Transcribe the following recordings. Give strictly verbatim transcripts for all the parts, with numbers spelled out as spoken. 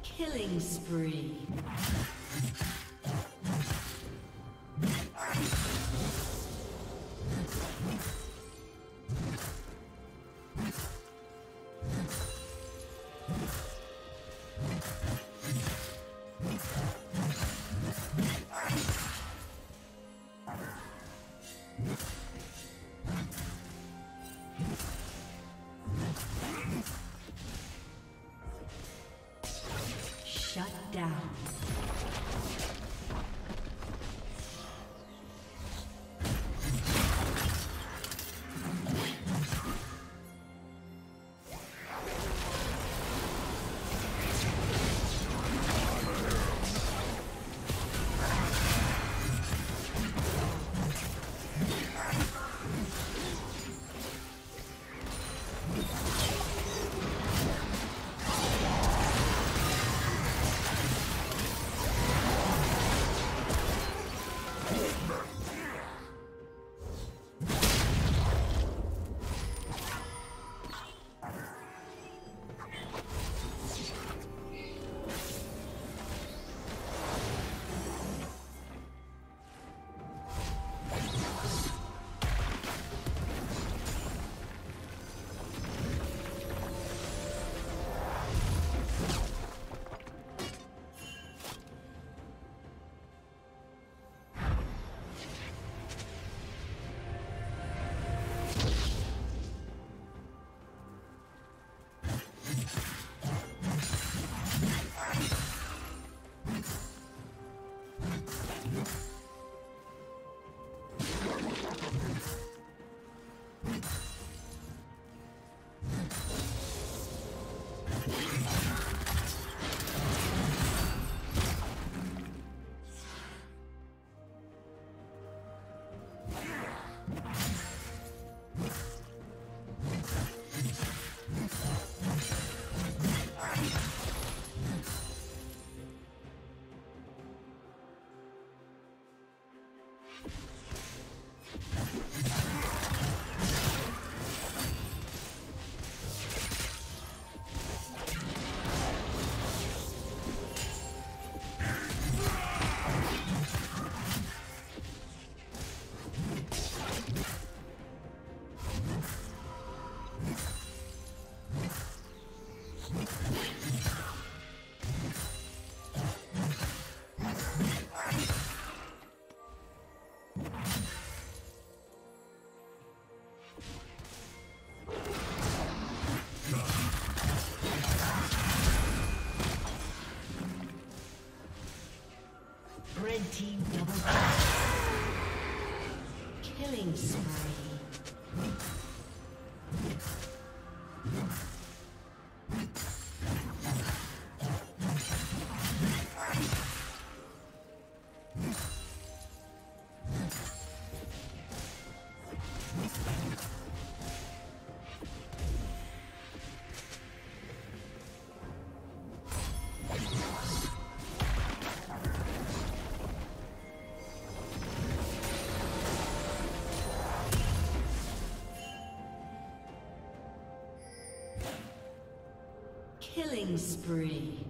Killing spree. Team double killing spree. Killing spree.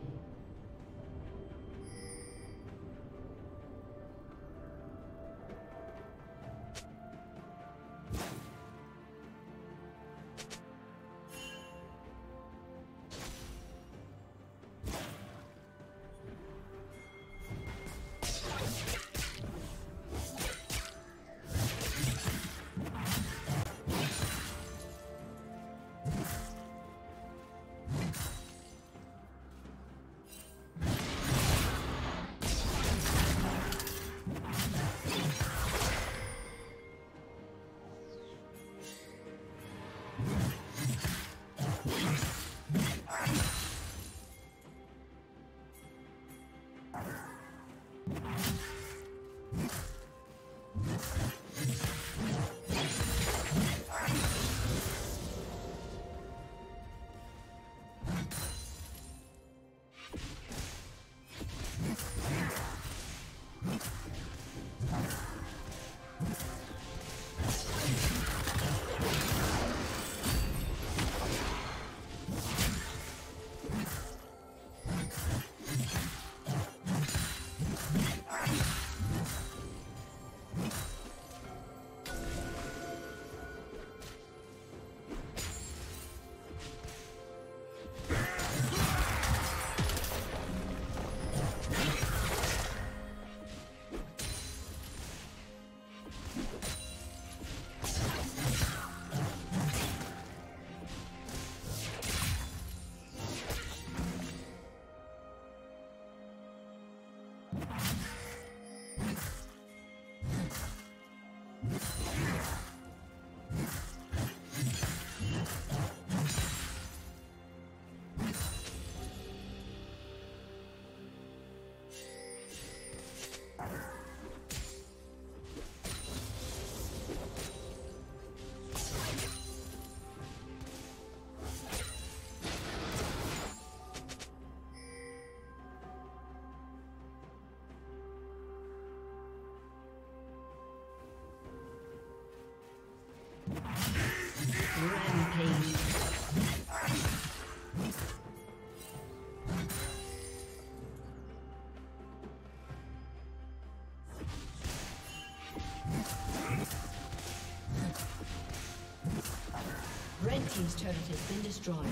Red team's turret has been destroyed.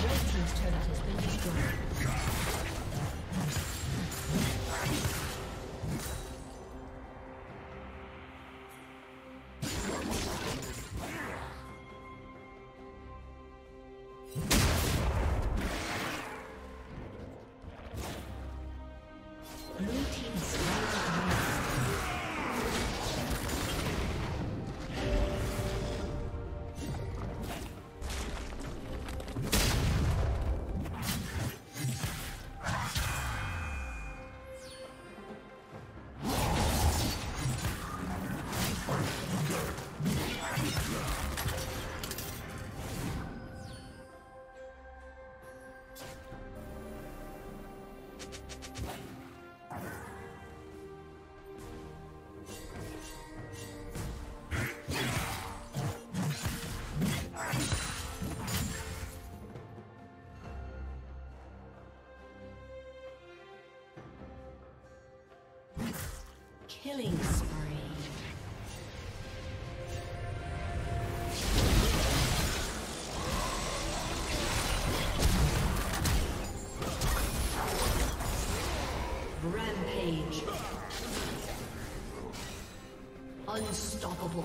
Red team's turret has been destroyed. Killing spree. Rampage. Unstoppable.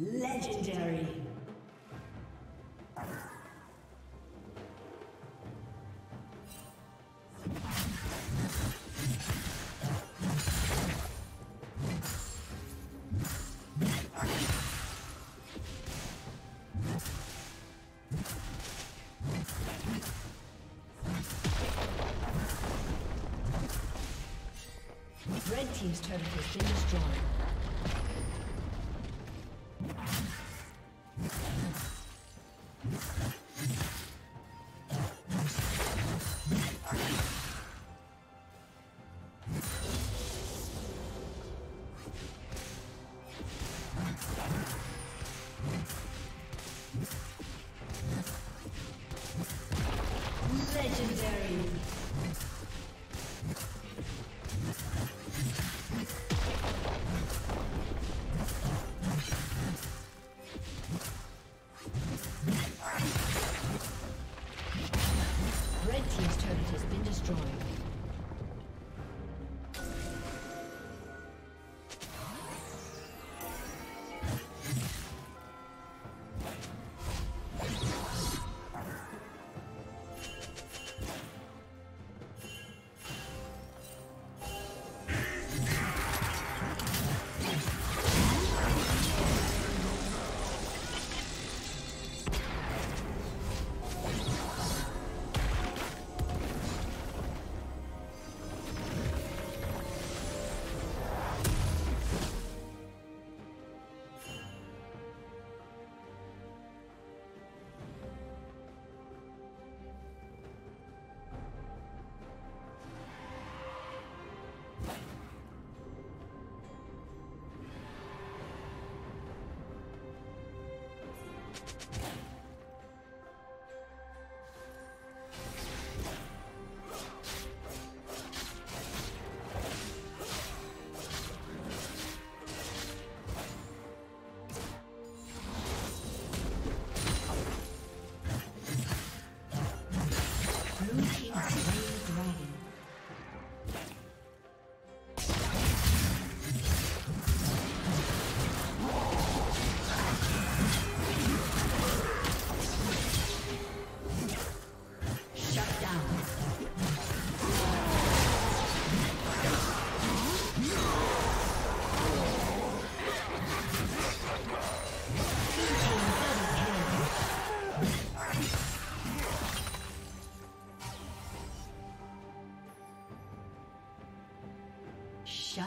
Legendary. Red team's turret has been destroyed. Shut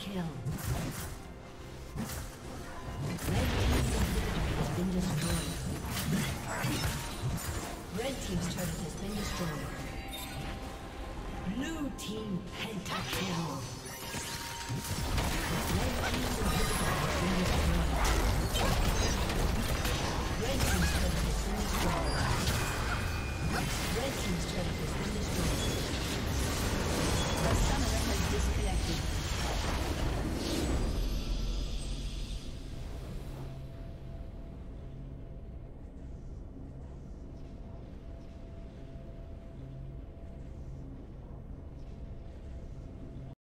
Kill. Red team's inhibitor has been destroyed. Red team's turret has been destroyed. Blue team pentakill.